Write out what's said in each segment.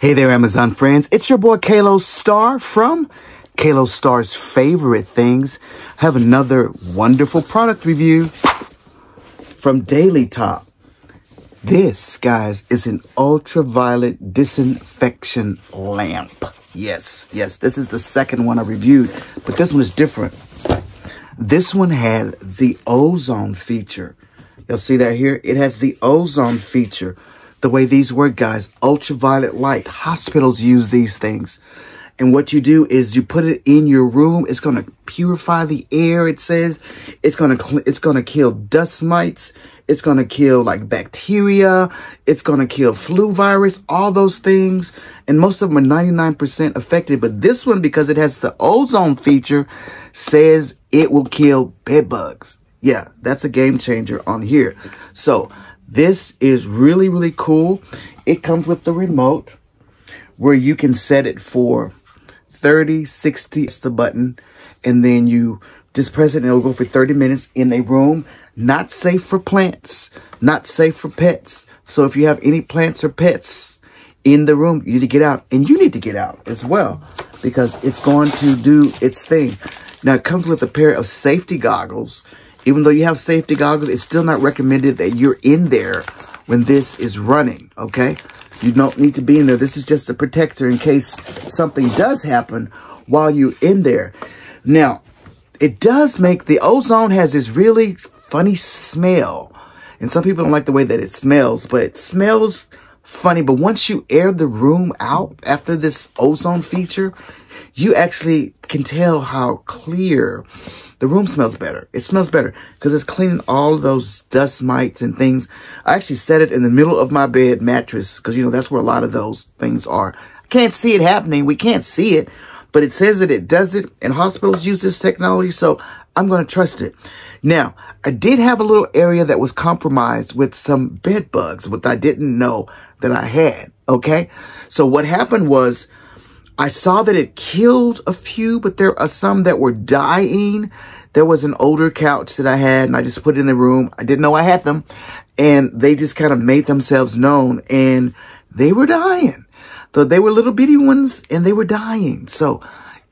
Hey there, Amazon friends. It's your boy Calostar from Calostar's Favorite Things. I have another wonderful product review from Daily Top. This, guys, is an ultraviolet disinfection lamp. Yes, this is the second one I reviewed, but this one is different. This one has the ozone feature. You'll see that here. It has the ozone feature. The way these work, guys, ultraviolet light. Hospitals use these things. And what you do is you put it in your room. It's going to purify the air, it says. It's going to kill dust mites. It's going to kill, like, bacteria. It's going to kill flu virus, all those things. And most of them are 99% effective. But this one, because it has the ozone feature, says it will kill bed bugs. Yeah, that's a game changer on here. So this is really, really cool. It comes with the remote where you can set it for 30, 60. It's the button, and then you just press it and it'll go for 30 minutes in a room. Not safe for plants, not safe for pets. So if you have any plants or pets in the room, you need to get out, and you need to get out as well because it's going to do its thing. Now, it comes with a pair of safety goggles. Even though you have safety goggles, it's still not recommended that you're in there when this is running, okay? You don't need to be in there. This is just a protector in case something does happen while you're in there. Now, it does make, the ozone has this really funny smell. And some people don't like the way that it smells, but it smells funny. But once you air the room out after this ozone feature, you actually can tell how clear the room smells better. It smells better because it's cleaning all of those dust mites and things. I actually set it in the middle of my bed mattress because, you know, that's where a lot of those things are. I can't see it happening. We can't see it, but it says that it does it, and hospitals use this technology, so I'm going to trust it. Now, I did have a little area that was compromised with some bed bugs, which I didn't know that I had, okay? So what happened was, I saw that it killed a few, but there are some that were dying. There was an older couch that I had, and I just put it in the room. I didn't know I had them, and they just kind of made themselves known, and they were dying. So they were little bitty ones, and they were dying. So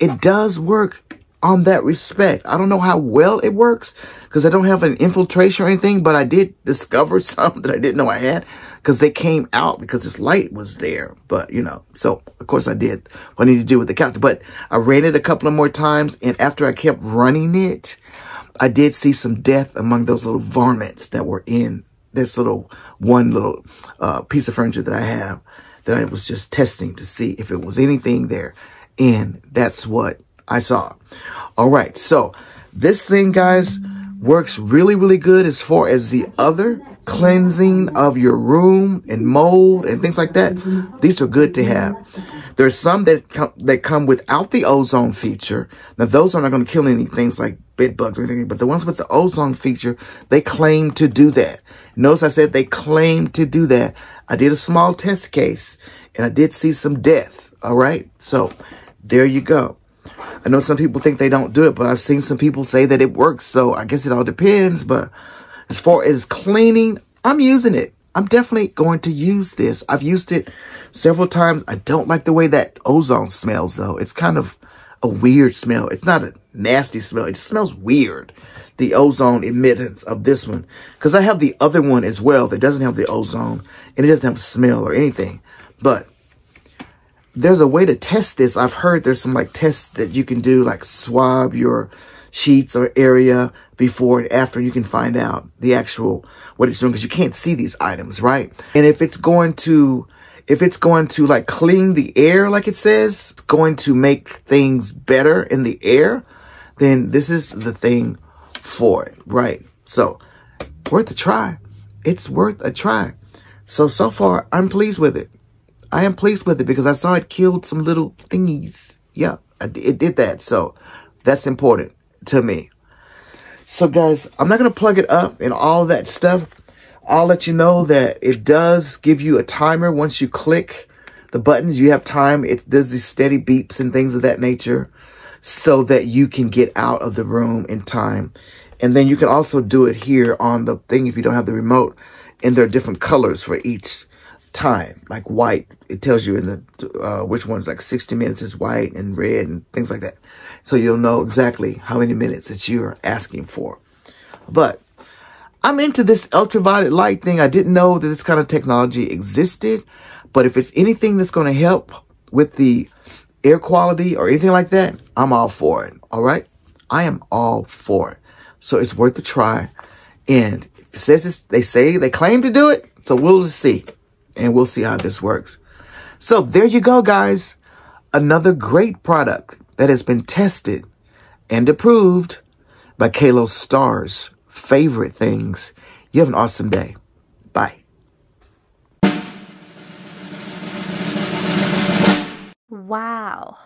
it does work on that respect. I don't know how well it works because I don't have an infiltration or anything, but I did discover some that I didn't know I had because they came out because this light was there. But, you know, so of course I did what I needed to do with the couch, but I ran it a couple of more times, and after I kept running it, I did see some death among those little varmints that were in this little piece of furniture that I have that I was just testing to see if it was anything there. And that's what I saw. All right, so this thing, guys, works really, really good as far as the other cleansing of your room and mold and things like that. These are good to have. There's some that come without the ozone feature. Now, those are not going to kill any things like bed bugs or anything, but the ones with the ozone feature, they claim to do that. Notice I said they claim to do that. I did a small test case, and I did see some death, all right? So there you go. I know some people think they don't do it, but I've seen some people say that it works. So I guess it all depends. But as far as cleaning, I'm using it. I'm definitely going to use this. I've used it several times. I don't like the way that ozone smells, though. It's kind of a weird smell. It's not a nasty smell. It just smells weird, the ozone emittance of this one. Because I have the other one as well that doesn't have the ozone, and it doesn't have a smell or anything. But there's a way to test this. I've heard there's some, like, tests that you can do, like swab your sheets or area before and after. You can find out the actual, what it's doing, because you can't see these items, right? And if it's going to like clean the air, like it says, it's going to make things better in the air, then this is the thing for it, right? So worth a try. It's worth a try. So far, I'm pleased with it. I am pleased with it because I saw it killed some little thingies. Yeah, it did that. So that's important to me. So, guys, I'm not going to plug it up and all that stuff. I'll let you know that it does give you a timer. Once you click the buttons, you have time. It does these steady beeps and things of that nature so that you can get out of the room in time. And then you can also do it here on the thing if you don't have the remote. And there are different colors for each time, like white. It tells you in the which ones, like 60 minutes is white and red and things like that. So you'll know exactly how many minutes that you're asking for. But I'm into this ultraviolet light thing. I didn't know that this kind of technology existed. But if it's anything that's going to help with the air quality or anything like that, I'm all for it. All right? I am all for it. So it's worth a try. And if it says it's, they say they claim to do it. So we'll just see, and we'll see how this works. So there you go, guys. Another great product that has been tested and approved by Calostar's favorite things. You have an awesome day. Bye. Wow.